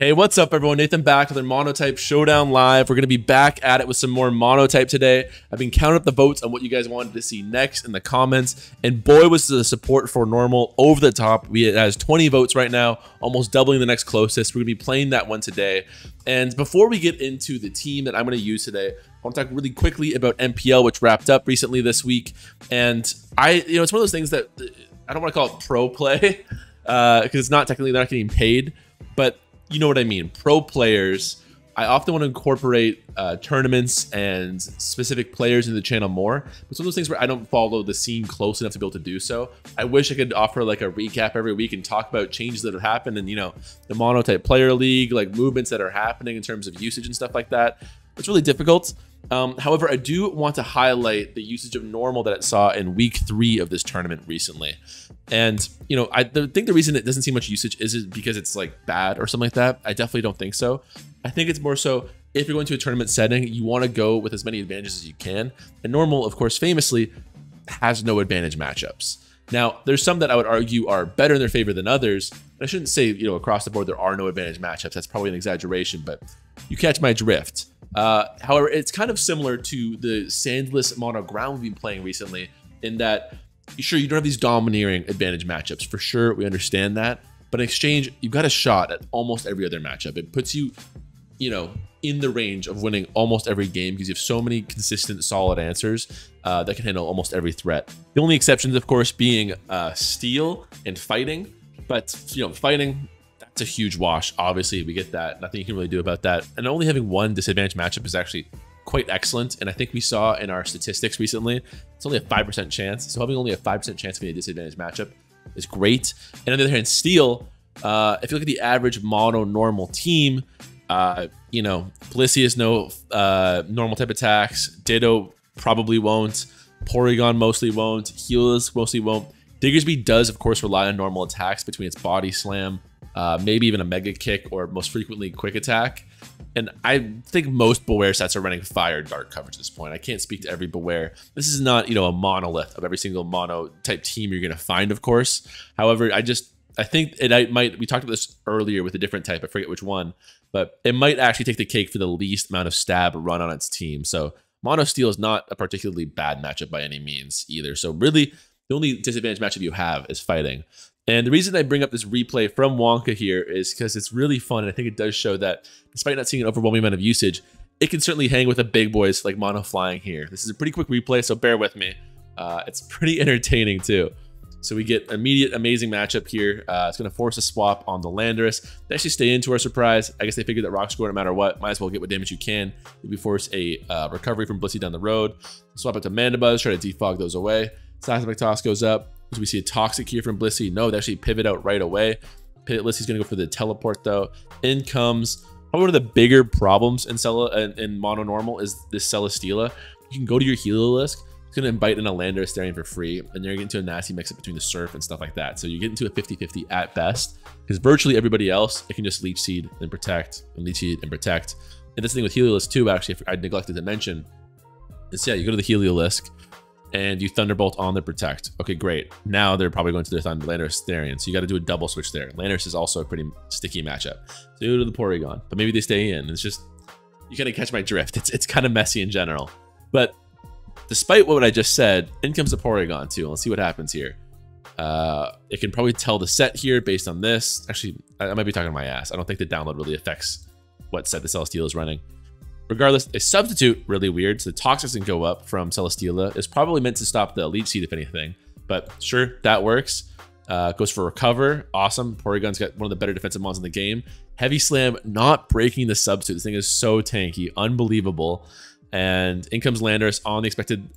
Hey, what's up everyone? Nathan back with another Monotype Showdown Live. We're going to be back at it with some more Monotype today. I've been counting up the votes on what you guys wanted to see next in the comments, and boy was the support for normal over the top. It has 20 votes right now, almost doubling the next closest. We're going to be playing that one today. And before we get into the team that I'm going to use today, I want to talk really quickly about MPL, which wrapped up recently this week. And it's one of those things that I don't want to call it pro play because it's not technically, they're not getting paid, but you know what I mean, pro players. I often want to incorporate tournaments and specific players into the channel more, but it's one of those things where I don't follow the scene close enough to be able to do so. I wish I could offer like a recap every week and talk about changes that have happened and, you know, the Monotype Player League, like movements that are happening in terms of usage and stuff like that. It's really difficult. However, I do want to highlight the usage of normal that it saw in week 3 of this tournament recently. And, you know, I think the reason it doesn't see much usage is because it's like bad or something like that. I definitely don't think so. I think it's more so if you're going to a tournament setting, you want to go with as many advantages as you can. And normal, of course, famously has no advantage matchups. Now, there's some that I would argue are better in their favor than others. And I shouldn't say, you know, across the board, there are no advantage matchups. That's probably an exaggeration, but you catch my drift. However, it's kind of similar to the sandless mono ground we've been playing recently in that, sure, you don't have these domineering advantage matchups. For sure, we understand that. But in exchange, you've got a shot at almost every other matchup. It puts you, you know, in the range of winning almost every game because you have so many consistent, solid answers that can handle almost every threat. The only exceptions, of course, being steel and fighting. But, you know, fighting, it's a huge wash. Obviously, we get that. Nothing you can really do about that. And only having one disadvantage matchup is actually quite excellent. And I think we saw in our statistics recently, it's only a 5% chance. So having only a 5% chance of being a disadvantage matchup is great. And on the other hand, steel, if you look at the average mono normal team, you know, Blissey has no normal type attacks. Ditto probably won't. Porygon mostly won't. Heliolisk mostly won't. Diggersby does, of course, rely on normal attacks between its body slam, maybe even a mega kick, or most frequently quick attack. And I think most Bewear sets are running fire dark coverage at this point. I can't speak to every Bewear. This is not, you know, a monolith of every single mono type team you're going to find, of course. However, I think it might, we talked about this earlier with a different type, I forget which one, but it might actually take the cake for the least amount of stab run on its team. So mono steel is not a particularly bad matchup by any means either. So really the only disadvantage matchup you have is fighting. And the reason I bring up this replay from Wonka here is because it's really fun, and I think it does show that despite not seeing an overwhelming amount of usage, it can certainly hang with the big boys like mono flying here. This is a pretty quick replay, so bear with me. It's pretty entertaining too. So we get immediate amazing matchup here. It's going to force a swap on the Landorus. They actually stay in to our surprise. I guess they figured that rock score no matter what. Might as well get what damage you can. Maybe force a recovery from Blissey down the road. Swap it to Mandibuzz, try to defog those away. Seismic Toss goes up. So we see a Toxic here from Blissey. No, they actually pivot out right away. Blissey's going to go for the teleport, though. In comes probably one of the bigger problems in mono normal is this Celesteela. You can go to your Heliolisk. It's going to invite in a Landorus-Therian for free, and you're getting into a nasty mix-up between the Surf and stuff like that. So you get into a 50-50 at best, because virtually everybody else, it can just Leech Seed and Protect, and Leech Seed and Protect. And this thing with Heliolisk, too, actually, I neglected to mention, is, yeah, you go to the Heliolisk, and you Thunderbolt on the Protect. Okay, great. Now they're probably going to their Landorus-Therian, so you got to do a double switch there. Landorus is also a pretty sticky matchup. So you go to the Porygon, but maybe they stay in. It's just, you kind of catch my drift. It's kind of messy in general. But despite what I just said, in comes the Porygon2. Let's see what happens here. It can probably tell the set here based on this. Actually, I might be talking to my ass. I don't think the download really affects what set the Celesteela is running. Regardless, a substitute, really weird. So the Toxic doesn't go up from Celesteela. It's probably meant to stop the Leech Seed, if anything. But sure, that works. Goes for Recover. Awesome. Porygon's got one of the better defensive mons in the game. Heavy Slam, not breaking the substitute. This thing is so tanky. Unbelievable. And in comes Landorus on the expected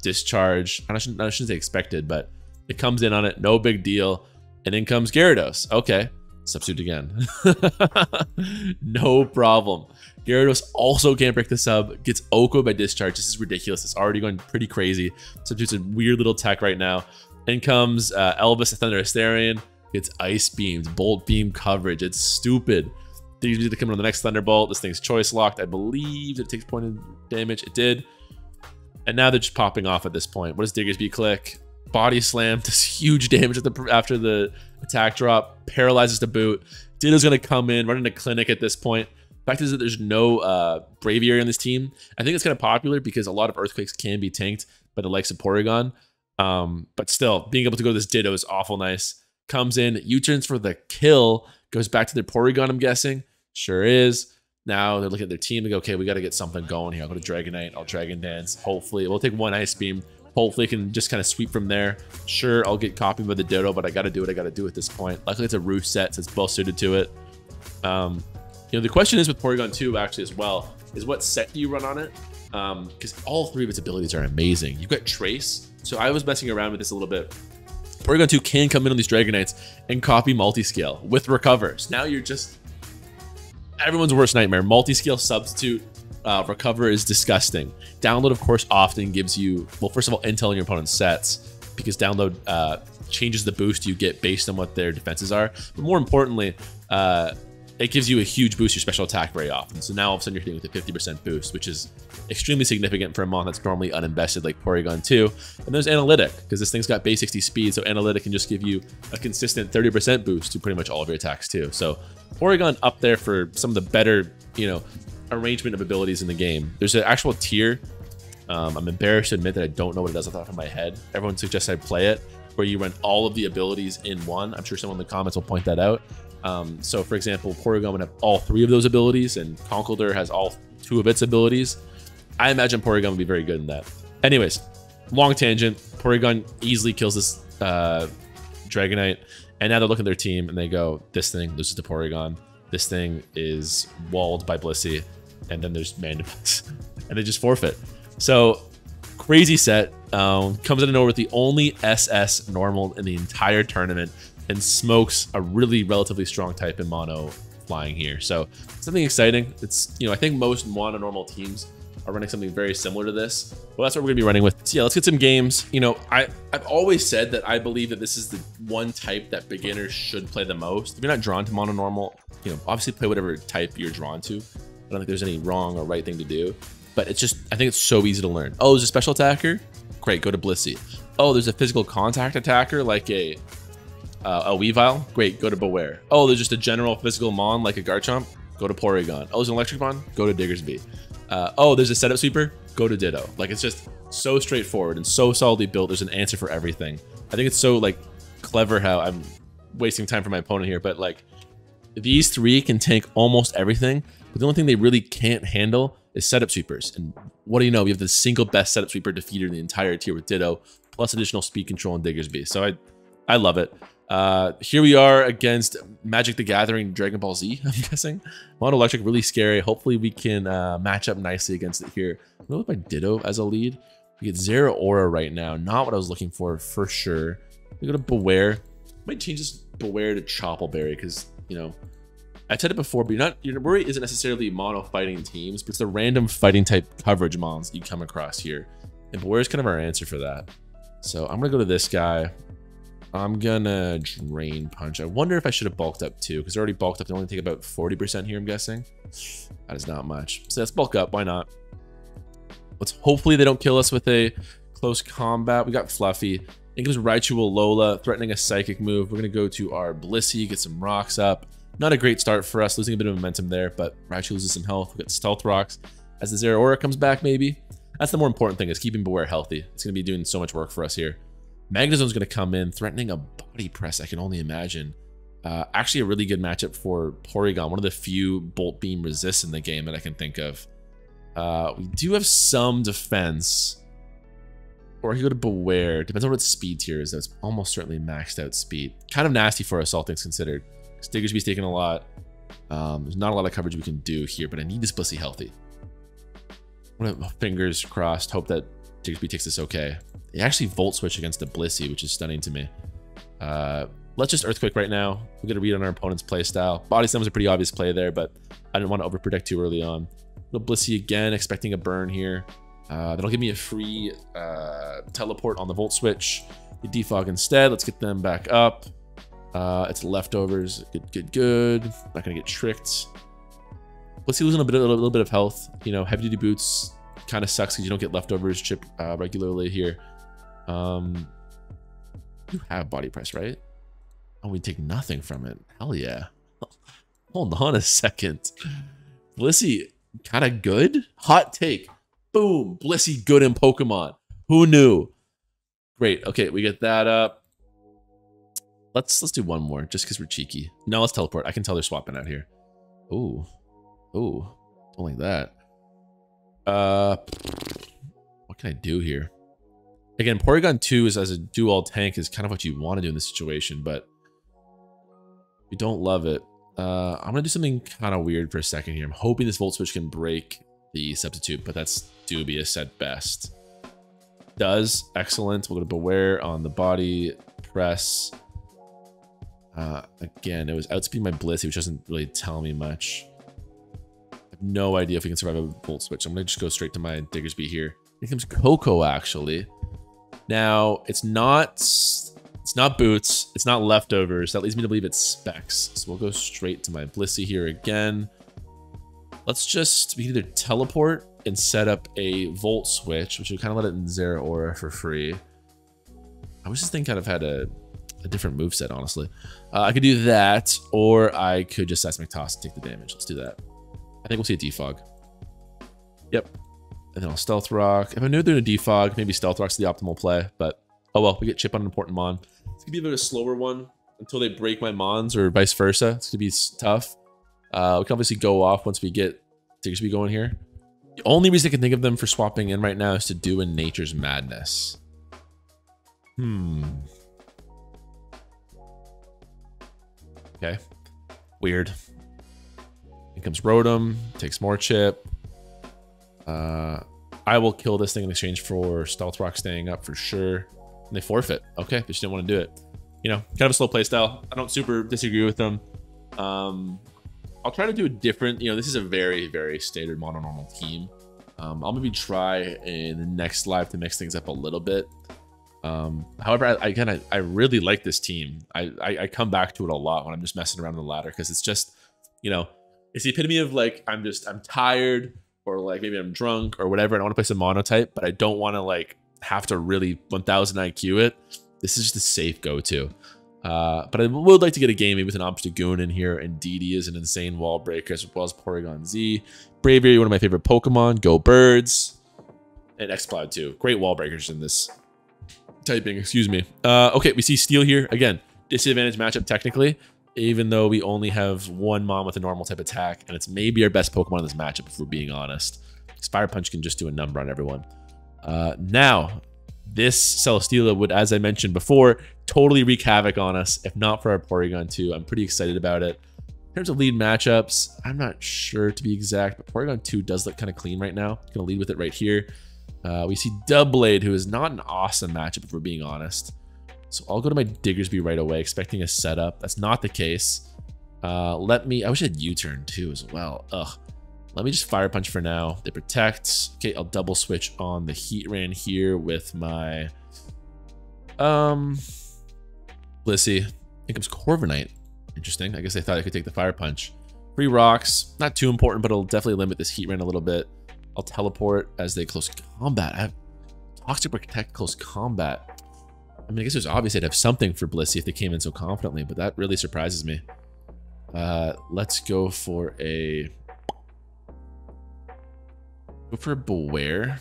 discharge. I shouldn't say expected, but it comes in on it. No big deal. And in comes Gyarados. Okay. Substitute again. No problem. Gyarados also can't break the sub, gets Oko by discharge. This is ridiculous. It's already going pretty crazy. Substitutes a weird little tech right now. In comes Elvis, the Thunderatherian. It's Ice Beamed, Bolt Beam coverage. It's stupid. They usually come in on the next Thunderbolt. This thing's Choice Locked. I believe it takes point of damage. It did. And now they're just popping off at this point. What does Diggersby click? Body Slam, does huge damage after the attack drop, paralyzes to boot. Ditto's going to come in, run into Clinic at this point. Fact is that there's no Braviary on this team. I think it's kind of popular because a lot of Earthquakes can be tanked by the likes of Porygon. But still, being able to go to this Ditto is awful nice. Comes in, U-turns for the kill. Goes back to their Porygon, I'm guessing. Sure is. Now they're looking at their team. They go, okay, we got to get something going here. I'll go to Dragonite. I'll Dragon Dance. Hopefully, we'll take one Ice Beam. Hopefully, I can just kind of sweep from there. Sure, I'll get copied by the Ditto, but I got to do what I got to do at this point. Luckily, it's a roof set, so it's well suited to it. You know, the question is with Porygon2 actually as well, is what set do you run on it? Because all three of its abilities are amazing. You've got Trace. So I was messing around with this a little bit. Porygon2 can come in on these Dragonites and copy Multiscale with Recovers. Now you're just everyone's worst nightmare. Multiscale substitute Recover is disgusting. Download, of course, often gives you, well, first of all, intel on your opponent's sets, because Download changes the boost you get based on what their defenses are. But more importantly, it gives you a huge boost to your special attack very often. So now all of a sudden you're hitting with a 50% boost, which is extremely significant for a mon that's normally uninvested like Porygon2. And there's Analytic, because this thing's got base 60 speed, so Analytic can just give you a consistent 30% boost to pretty much all of your attacks too. So Porygon up there for some of the better, you know, arrangement of abilities in the game. There's an actual tier. I'm embarrassed to admit that I don't know what it does off the top of my head. Everyone suggests I play it, where you run all of the abilities in one. I'm sure someone in the comments will point that out. So for example, Porygon would have all three of those abilities and Conkeldurr has all two of its abilities. I imagine Porygon would be very good in that. Anyways, long tangent. Porygon easily kills this Dragonite, and now they're looking at their team and they go, this thing loses to Porygon. This thing is walled by Blissey, and then there's Mandibuzz, and they just forfeit. So crazy set. Comes in and over with the only SS normal in the entire tournament, and smokes a really relatively strong type in mono flying here. So something exciting. It's, you know, I think most mono normal teams are running something very similar to this. Well, that's what we're gonna be running with. So yeah, let's get some games. You know, I've always said that I believe that this is the one type that beginners should play the most. If you're not drawn to mono normal, you know, obviously play whatever type you're drawn to. I don't think there's any wrong or right thing to do, but it's just, I think it's so easy to learn. Oh, there's a special attacker? Great, go to Blissey. Oh, there's a physical contact attacker like a Weavile? Great, go to Bewear. Oh, there's just a general physical mon like a Garchomp? Go to Porygon. Oh, there's an electric mon? Go to Diggersby. Oh, there's a setup sweeper? Go to Ditto. Like, it's just so straightforward and so solidly built. There's an answer for everything. I think it's so, like, clever how I'm wasting time for my opponent here, but, like, these three can tank almost everything, but the only thing they really can't handle is setup sweepers. And what do you know? We have the single best setup sweeper defeater in the entire tier with Ditto, plus additional speed control and Diggersby. So I love it. Here we are against Magic the Gathering, Dragon Ball Z, I'm guessing. Mono Electric, really scary. Hopefully we can match up nicely against it here. I'm going to look by Ditto as a lead. We get Zeraora right now. Not what I was looking for sure. We go to Bewear. Might change this Bewear to Choppleberry because, you know, I've said it before, but your worry isn't necessarily mono fighting teams, but it's the random fighting type coverage mons that you come across here. And Bewear is kind of our answer for that. So I'm going to go to this guy. I'm gonna Drain Punch. I wonder if I should have bulked up too, because I already bulked up. They only take about 40% here, I'm guessing. That is not much. So let's bulk up, why not? Let's hopefully they don't kill us with a close combat. We got Fluffy. It gives Raichu-Alola, threatening a psychic move. We're gonna go to our Blissey, get some rocks up. Not a great start for us, losing a bit of momentum there, but Raichu loses some health. We got Stealth Rocks. As the Zeraora comes back, maybe. That's the more important thing, is keeping Bewear healthy. It's gonna be doing so much work for us here. Magnezone's going to come in, threatening a Body Press, I can only imagine. Actually a really good matchup for Porygon, one of the few Bolt Beam resists in the game that I can think of. We do have some defense. Or I could go to Bewear. Depends on what its speed tier is, though. It's almost certainly maxed out speed. Kind of nasty for us, all things considered. Diggersby's taking a lot. There's not a lot of coverage we can do here, but I need this Blissey healthy. Fingers crossed, hope that Diggersby takes this okay. They actually Volt Switch against the Blissey, which is stunning to me. Let's just Earthquake right now. We're going to read on our opponent's playstyle. Body Slam was a pretty obvious play there, but I didn't want to overprotect too early on. Little Blissey again, expecting a burn here. That'll give me a free teleport on the Volt Switch. The Defog instead. Let's get them back up. It's Leftovers. Good. Not going to get tricked. Blissey losing a little bit of health. You know, Heavy Duty Boots kind of sucks because you don't get Leftovers chip regularly here. You have Body Press, right? Oh, we take nothing from it. Hell yeah. Hold on a second. Blissey, kind of good? Hot take. Boom. Blissey, good in Pokemon. Who knew? Great. Okay, we get that up. Let's do one more, just because we're cheeky. No, let's teleport. I can tell they're swapping out here. Ooh. Ooh. Don't like that. What can I do here? Again, Porygon2 is as a dual tank is kind of what you want to do in this situation, but we don't love it. I'm gonna do something kind of weird for a second here. I'm hoping this Volt Switch can break the substitute, but that's dubious at best. Does. Excellent. We're gonna Bewear on the body press. Again, it was outspeeding my Blissey, which doesn't really tell me much. I have no idea if we can survive a Volt Switch. I'm gonna just go straight to my Diggersby here. Here comes Coco, actually. Now, it's not boots, it's not leftovers. That leads me to believe it's specs. So we'll go straight to my Blissey here again. Let's just, we can either teleport and set up a Volt Switch, which would kind of let it in Zeraora for free. I wish this thing kind of had a different moveset, honestly. I could do that, or I could just Seismic Toss and take the damage. Let's do that. I think we'll see a Defog. Yep. And then I'll Stealth Rock. If I knew they're going to Defog, maybe Stealth Rock's the optimal play, but oh well, we get Chip on an important Mon. It's going to be a bit of a slower one until they break my Mons or vice versa. It's going to be tough. We can obviously go off once we get Diggersby going here. The only reason I can think of them for swapping in right now is to do in Nature's Madness. Okay. Weird. In comes Rotom. Takes more Chip. I will kill this thing in exchange for Stealth Rock staying up for sure. And they forfeit. Okay, they just didn't want to do it. You know, kind of a slow play style. I don't super disagree with them. I'll try to do a different, you know, this is a very, very standard mono normal team. I'll maybe try in the next live to mix things up a little bit. However, I really like this team. I come back to it a lot when I'm just messing around on the ladder because it's just, you know, it's the epitome of like, I'm tired. Or like maybe I'm drunk or whatever and I want to play some monotype, but I don't want to like have to really 1000 IQ it. This is just a safe go-to. But I would like to get a game maybe with an Obstagoon in here, and DD is an insane wall breaker, as well as Porygon-Z. Braviary, one of my favorite Pokemon. Go Birds. And X-Cloud too. Great wall breakers in this typing, excuse me. Okay, we see Steel here. Again, disadvantage matchup technically, even though we only have one Mon with a normal type attack, and it's maybe our best Pokemon in this matchup if we're being honest. Fire Punch can just do a number on everyone. Now, this Celesteela would, as I mentioned before, totally wreak havoc on us, if not for our Porygon2. I'm pretty excited about it. In terms of lead matchups, I'm not sure to be exact, but Porygon2 does look kind of clean right now. Gonna lead with it right here. We see Dubblade, who is not an awesome matchup if we're being honest. So I'll go to my Diggersby right away, expecting a setup. That's not the case. I wish I had U-turn too as well. Ugh. Let me just Fire Punch for now. They protect. Okay, I'll double switch on the Heatran here with my Blissey. Here comes Corviknight. Interesting. I guess they thought I could take the Fire Punch. Free rocks. Not too important, but it'll definitely limit this Heatran a little bit. I'll teleport as they close combat. I have Toxic Protect close combat. I mean, I guess it was obvious I'd have something for Blissey if they came in so confidently, but that really surprises me. Let's go for a... Go for a Bewear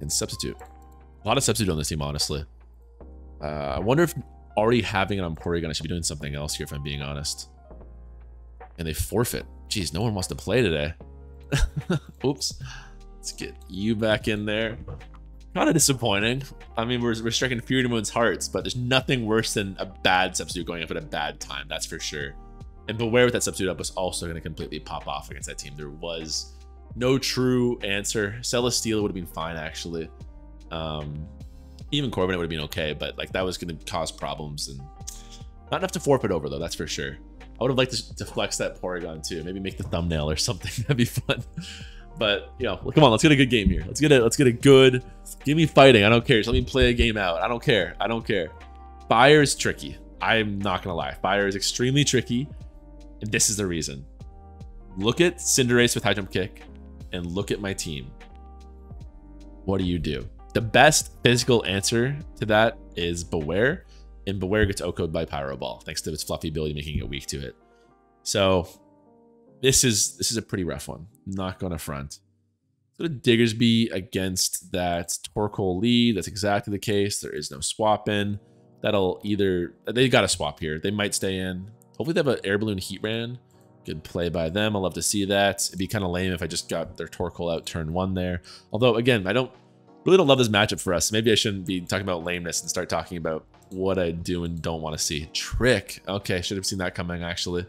and substitute. A lot of substitute on this team, honestly. I wonder if already having it on Porygon, I should be doing something else here if I'm being honest. And they forfeit. Jeez, no one wants to play today. Oops. Let's get you back in there. Kind of disappointing. I mean, we're striking fear to everyone's hearts, but there's nothing worse than a bad substitute going up at a bad time, that's for sure. And Bewear with that substitute up was also going to completely pop off against that team. There was no true answer. Celesteela would have been fine, actually. Even Corviknight would have been okay, but like that was going to cause problems and not enough to forfeit over, though, that's for sure. I would have liked to flex that Porygon too. Maybe make the thumbnail or something. That'd be fun. But, you know, come on, let's get a good game here. Let's get a good, give me fighting. I don't care. Just let me play a game out. I don't care. I don't care. Fire is tricky. I'm not going to lie. Fire is extremely tricky. And this is the reason. Look at Cinderace with high jump kick and look at my team. What do you do? The best physical answer to that is Bewear. And Bewear gets OKO'd by Pyro Ball, thanks to its fluffy ability, making it weak to it. So this is a pretty rough one. Not going to front. So Diggersby against that Torkoal lead. That's exactly the case. There is no swap in. That'll either... They've got to swap here. They might stay in. Hopefully they have an Air Balloon Heatran. Good play by them. I'd love to see that. It'd be kind of lame if I just got their Torkoal out turn one there. Although, again, I really don't love this matchup for us. Maybe I shouldn't be talking about lameness and start talking about what I do and don't want to see. Trick. Okay, should have seen that coming, actually.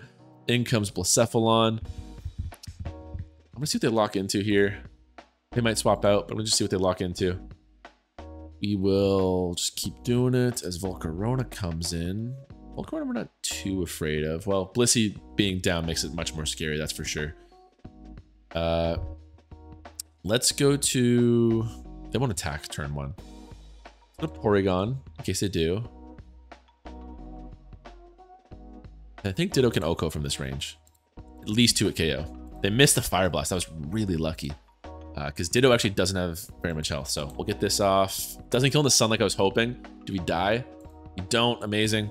In comes Blacephalon. I'm going to see what they lock into here. They might swap out, but we'll just see what they lock into. We will just keep doing it as Volcarona comes in. Volcarona we're not too afraid of. Well, Blissey being down makes it much more scary, that's for sure. Let's go to... They won't attack turn one. The Porygon, in case they do. I think Ditto can Oko from this range. At least two at KO. They missed the Fire Blast. That was really lucky. Because Ditto actually doesn't have very much health. So we'll get this off. Doesn't kill in the sun like I was hoping. Do we die? We don't. Amazing.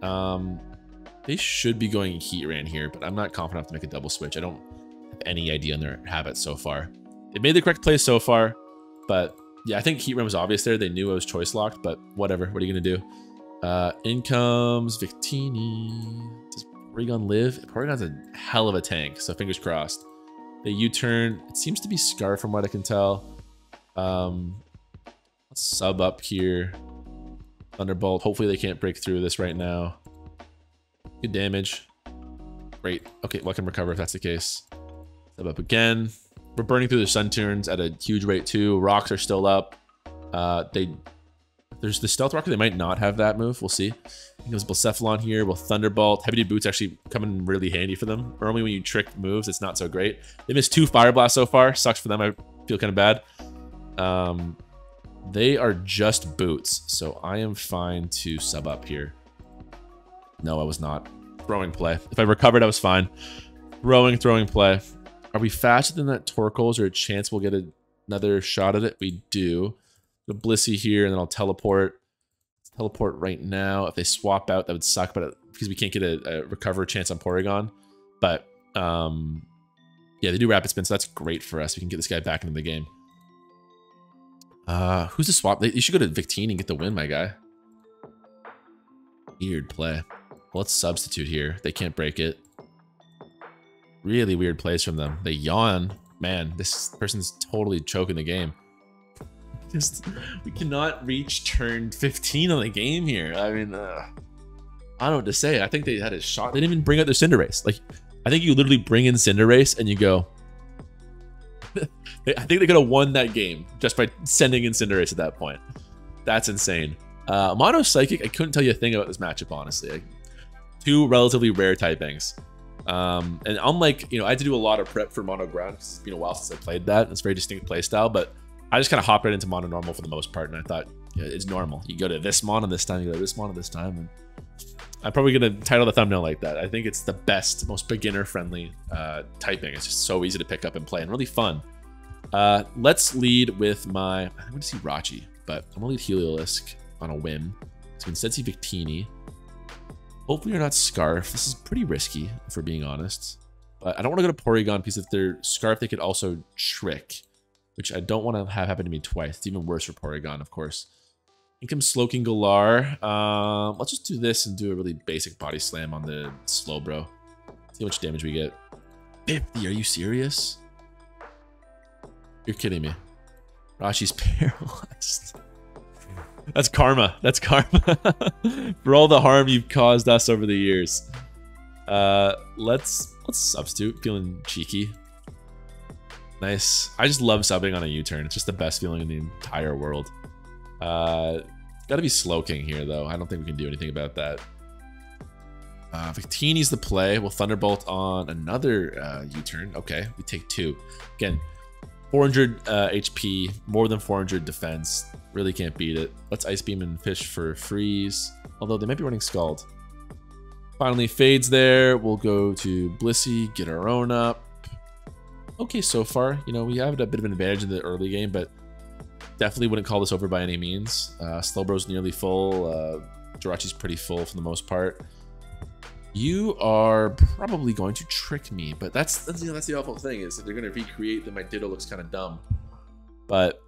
They should be going Heatran here, but I'm not confident enough to make a double switch. I don't have any idea on their habits so far. They made the correct play so far, but yeah, I think Heatran was obvious there. They knew I was choice locked, but whatever. What are you going to do? In comes Victini. Does Porygon live? Porygon's a hell of a tank, so fingers crossed. They U-turn. It seems to be Scar from what I can tell. Let's sub up here. Thunderbolt. Hopefully they can't break through this right now. Good damage. Great. Okay, well, I can recover if that's the case. Sub up again. We're burning through the Sun turns at a huge rate too. Rocks are still up. There's the Stealth Rocket. They might not have that move. We'll see. I think it was Blacephalon here. Well, Thunderbolt. Heavy Duty Boots actually come in really handy for them. Normally when you trick moves, it's not so great. They missed two Fire Blasts so far. Sucks for them. I feel kind of bad. They are just boots, so I am fine to sub up here. No, I was not. Throwing play. If I recovered, I was fine. Throwing play. Are we faster than that Torkoal? Is there a chance we'll get another shot at it? We do. The Blissey here, and then I'll teleport. Let's teleport right now. If they swap out, that would suck, but because we can't get a recover chance on Porygon. But yeah, they do Rapid Spin, so that's great for us. We can get this guy back into the game. Who's the swap? You should go to Victini and get the win, my guy. Weird play. Well, let's substitute here. They can't break it. Really weird plays from them. They yawn. Man, this person's totally choking the game. We cannot reach turn 15 on the game here. I mean, I don't know what to say. I think they had a shot. They didn't even bring out their Cinderace. Like, I think you literally bring in Cinderace and you go... I think they could have won that game just by sending in Cinderace at that point. That's insane. Mono Psychic, I couldn't tell you a thing about this matchup, honestly. Like, two relatively rare typings. And unlike, you know, I had to do a lot of prep for Mono Ground because it's been a while since I played that. It's a very distinct playstyle, but I just kind of hopped right into Mono Normal for the most part. And I thought, yeah, it's normal. You go to this Mono this time, you go to this Mono this time. And I'm probably going to title the thumbnail like that. I think it's the best, most beginner-friendly typing. It's just so easy to pick up and play and really fun. Let's lead with my... I'm going to see Rachi, but I'm going to lead Heliolisk on a whim. So instead see Victini. Hopefully you're not Scarf. This is pretty risky, if we're being honest. But I don't want to go to Porygon because if they're Scarf, they could also Trick, which I don't want to have happen to me twice. It's even worse for Porygon, of course. In comes Slowking Galar. Let's just do this and do a really basic body slam on the Slowbro. See how much damage we get. 50, are you serious? You're kidding me. Rachi's paralyzed. That's karma. That's karma. For all the harm you've caused us over the years. Let's substitute. Feeling cheeky. Nice. I just love subbing on a U-turn. It's just the best feeling in the entire world. Gotta be Slowking here, though. I don't think we can do anything about that. Victini's the play. We'll Thunderbolt on another U-turn. Okay, we take two. Again, 400 HP, more than 400 defense. Really can't beat it. Let's Ice Beam and Fish for Freeze. Although they might be running Scald. Finally fades there. We'll go to Blissey, get our own up. Okay, so far, you know, we have a bit of an advantage in the early game, but definitely wouldn't call this over by any means. Slowbro's nearly full. Jirachi's pretty full for the most part. You are probably going to trick me, but that's the awful thing is if they're going to recreate, then my Ditto looks kind of dumb. But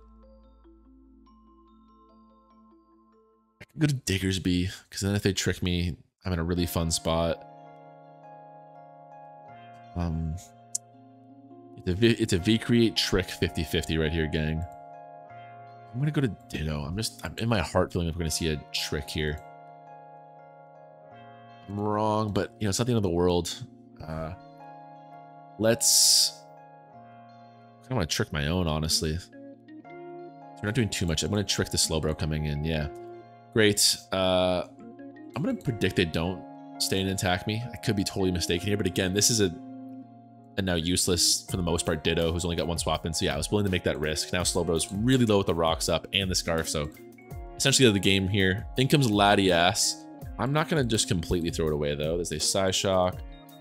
I can go to Diggersby, because then if they trick me, I'm in a really fun spot. It's a V-create trick 50-50 right here, gang. I'm going to go to Ditto. I'm in my heart feeling like we're going to see a trick here. I'm wrong, but you know, it's not the end of the world. I don't want to trick my own, honestly. So we're not doing too much. I'm going to trick the Slowbro coming in. Yeah. Great. I'm going to predict they don't stay and attack me. I could be totally mistaken here, but again, this is a now useless, for the most part, Ditto, who's only got one swap in. So yeah, I was willing to make that risk. Now Slowbro's really low with the rocks up and the scarf. So essentially the game here. In comes Latias. I'm not going to just completely throw it away, though. There's a Psyshock.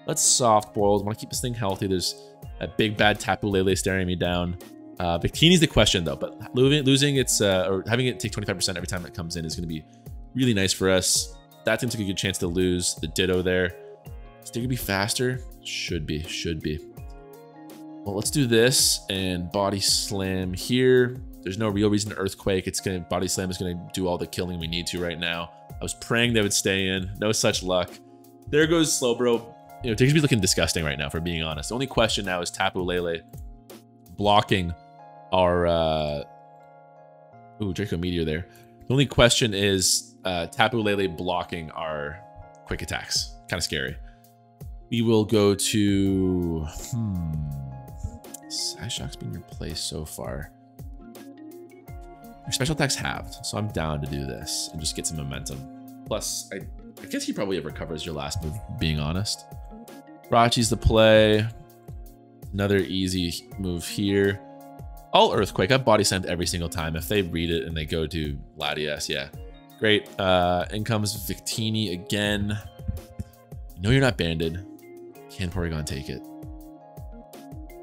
Let's soft boil. I want to keep this thing healthy. There's a big bad Tapu Lele staring me down. Victini's the question, though. But losing its, or having it take 25% every time it comes in is going to be really nice for us. That seems like a good chance to lose the Ditto there. Is it going to be faster? Should be. Well, let's do this and body slam here. There's no real reason to earthquake. It's going to body slam is going to do all the killing we need to right now. I was praying they would stay in. No such luck. There goes Slowbro. You know, Diggersby's looking disgusting right now, for being honest. The only question now is Tapu Lele blocking our Draco Meteor there. The only question is Tapu Lele blocking our quick attacks. Kind of scary. We will go to Psyshock's been replaced so far. Your special attack's halved, so I'm down to do this and just get some momentum. Plus, I guess he probably recovers your last move, being honest. Rachi's the play. Another easy move here. All Earthquake. I've body slammed every single time. If they read it and they go to Latias, yeah. Great. In comes Victini again. No, you're not banded. Can Porygon take it?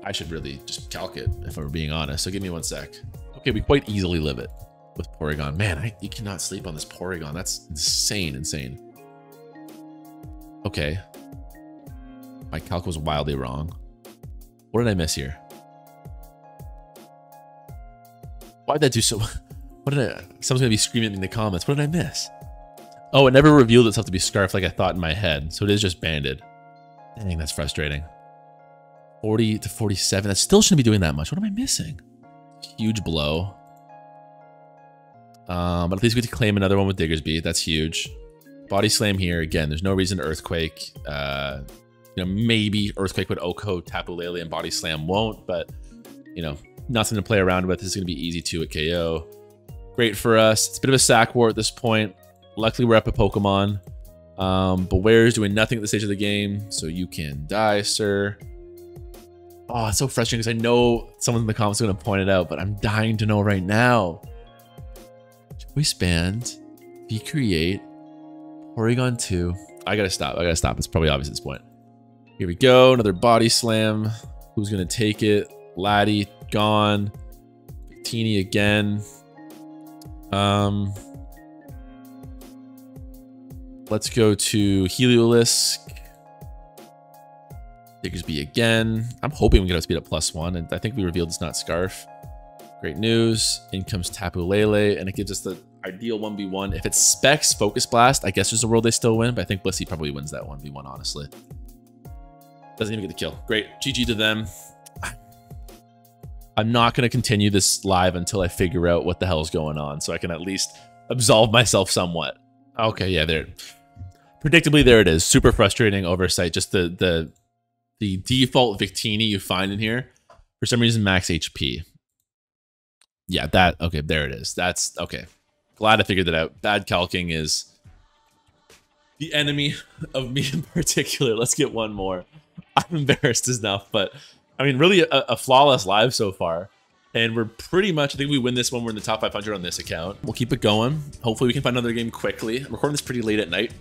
I should really just calc it, if I'm being honest. So give me one sec. Okay, we quite easily live it with Porygon. Man, you cannot sleep on this Porygon. That's insane. Okay. My calc was wildly wrong. What did I miss here? Why did that do so? What did I? Someone's gonna be screaming in the comments. What did I miss? Oh, it never revealed itself to be scarf like I thought in my head. So it is just banded. Dang, that's frustrating. 40 to 47. That still shouldn't be doing that much. What am I missing? Huge blow. But at least we get to claim another one with Diggersby. That's huge. Body slam here again. There's no reason to earthquake. You know, maybe earthquake would Oko Tapu Lele and body slam won't, but you know, nothing to play around with. This is going to be easy 2 at KO. Great for us. It's a bit of a sack war at this point. Luckily, we're up a Pokemon. Bewear is doing nothing at this stage of the game, so you can die, sir. Oh, it's so frustrating because I know someone in the comments is going to point it out, but I'm dying to know right now. Choice band, V-create, Porygon2. I got to stop. It's probably obvious at this point. Here we go. Another body slam. Who's going to take it? Laddie, gone. Victini again. Let's go to Heliolisk. Diggersby again. I'm hoping we get a speed up +1, and I think we revealed it's not Scarf. Great news. In comes Tapu Lele, and it gives us the ideal 1v1. If it's Specs Focus Blast, I guess there's a world they still win, but I think Blissey probably wins that 1v1, honestly. Doesn't even get the kill. Great. GG to them. I'm not going to continue this live until I figure out what the hell's going on, so I can at least absolve myself somewhat. Okay, yeah, there. Predictably, there it is. Super frustrating oversight. Just the default Victini you find in here, for some reason, max HP. Yeah, that, okay, there it is. That's, okay. Glad I figured that out. Bad calking is the enemy of me in particular. Let's get one more. I'm embarrassed enough, but I mean, really a flawless live so far. And we're pretty much, I think we win this one. We're in the top 500 on this account. We'll keep it going. Hopefully we can find another game quickly. I'm recording this pretty late at night,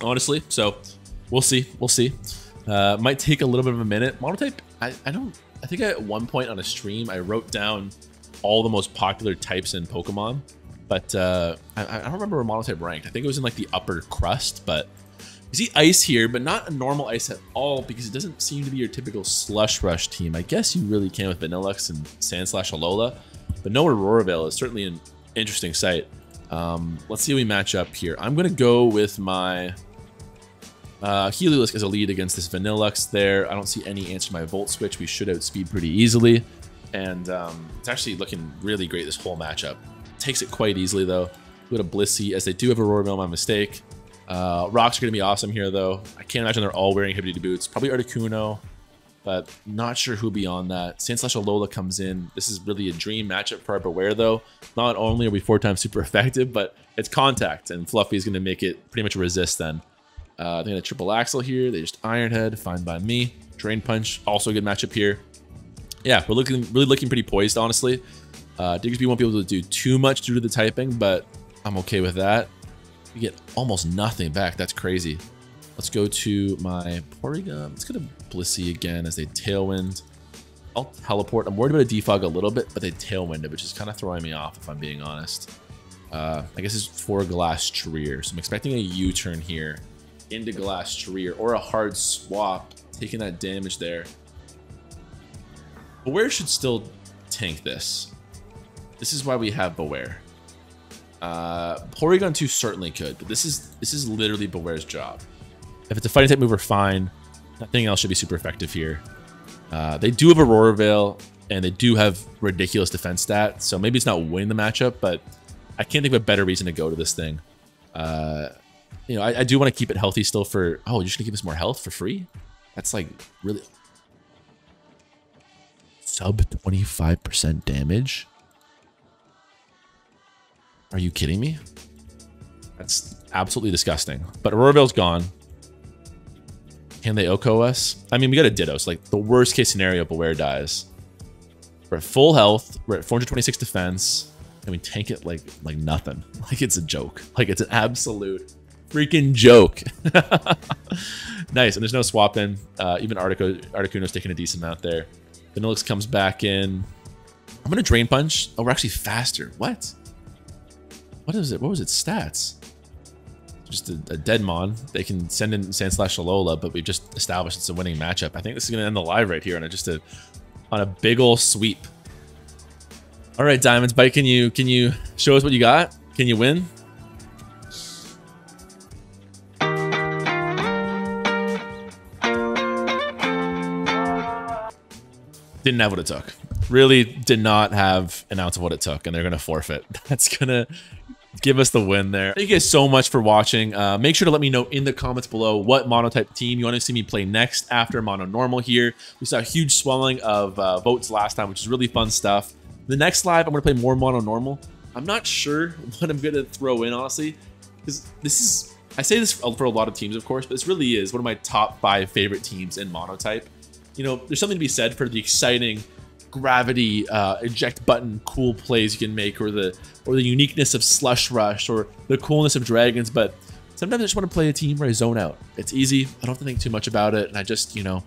honestly. So we'll see, might take a little bit of a minute. Monotype, I think at one point on a stream, I wrote down all the most popular types in Pokemon, but I don't remember where Monotype ranked. I think it was in like the upper crust, but You see ice here, but not a normal ice at all, because it doesn't seem to be your typical Slush Rush team. I guess you really can with Vanilluxe and Sand Slash-Alola, but no Auroravale is certainly an interesting sight. Let's see how we match up here. I'm going to go with my Heliolisk as a lead against this Vanilluxe there. I don't see any answer to my Volt Switch. We should outspeed pretty easily, and it's actually looking really great this whole matchup. Takes it quite easily, though. Go to Blissey, as they do have Auroravale, my mistake. Rocks are going to be awesome here, though. I can't imagine they're all wearing Hibidity Boots. Probably Articuno, but not sure who beyond that. Sand Slash-Alola comes in. This is really a dream matchup for our Bewear, though. Not only are we 4 times super effective, but it's contact, and Fluffy is going to make it pretty much a resist then. They're going to Triple Axle here. They just Iron Head, fine by me. Drain Punch, also a good matchup here. Yeah, we're really looking pretty poised, honestly. Diggersby won't be able to do too much due to the typing, but I'm okay with that. We get almost nothing back. That's crazy. Let's go to my Porygon. Let's go to Blissey again as they Tailwind. I'll teleport. I'm worried about a defog a little bit, but they Tailwind it, which is kind of throwing me off if I'm being honest. I guess it's for Glass Treer. So I'm expecting a U-turn here into Glass Treer or a hard swap, taking that damage there. Bewear should still tank this. This is why we have Bewear. Porygon2 certainly could, but this is literally Bewear's job. If it's a fighting type move, we're fine. Nothing else should be super effective here. They do have Auroravale, and they do have ridiculous defense stats, so maybe it's not winning the matchup, but I can't think of a better reason to go to this thing. You know, I do want to keep it healthy still for... Oh, you're just going to give us more health for free? That's like really... Sub 25% damage? Are you kidding me? That's absolutely disgusting. But Auroravale's gone. Can they Oko us? I mean, we got a Ditto. So like the worst case scenario, Bewear dies. We're at full health. We're at 426 defense, and we tank it like nothing. Like it's a joke. Like it's an absolute freaking joke. Nice. And there's no swap in. Even Articuno's taking a decent amount there. Vanilluxe comes back in. I'm gonna Drain Punch. Oh, we're actually faster. What? What is it? What was its stats? Just a dead mon. They can send in Sand Slash-Alola, but we've just established it's a winning matchup. I think this is going to end the live right here on a big ol' sweep. All right, Diamonds Bite, can you show us what you got? Can you win? Didn't have what it took. Really did not have an ounce of what it took, and they're going to forfeit. That's going to give us the win there. Thank you guys so much for watching. Make sure to let me know in the comments below what monotype team you want to see me play next after mono normal here. We saw a huge swelling of votes last time, which is really fun stuff. The next live, I'm going to play more mono normal. I'm not sure what I'm going to throw in, honestly, because this is, I say this for a lot of teams, of course, but this really is one of my top 5 favorite teams in monotype. You know, there's something to be said for the exciting gravity eject button cool plays you can make, or the uniqueness of Slush Rush, or the coolness of Dragons. But sometimes I just want to play a team where I zone out. It's easy. I don't have to think too much about it, and I just, you know,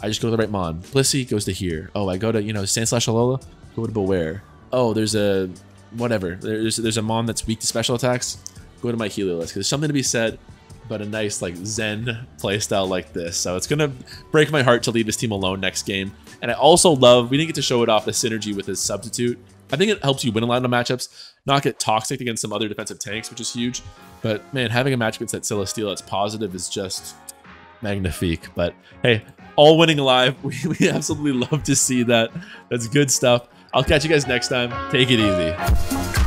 I just go to the right mon. Blissey goes to here. Oh, I go to, you know, Sand Slash-Alola. Go to Bewear. Oh, there's a whatever. There's a mon that's weak to special attacks. Go to my Heliolisk. There's something to be said, but a nice like zen playstyle like this. So it's gonna break my heart to leave this team alone next game. And I also love, we didn't get to show it off, the synergy with his substitute. I think it helps you win a lot of matchups, not get toxic against some other defensive tanks, which is huge. But man, having a match against that Celesteela that's positive is just magnifique. But hey, all winning alive, we absolutely love to see that. That's good stuff. I'll catch you guys next time. Take it easy.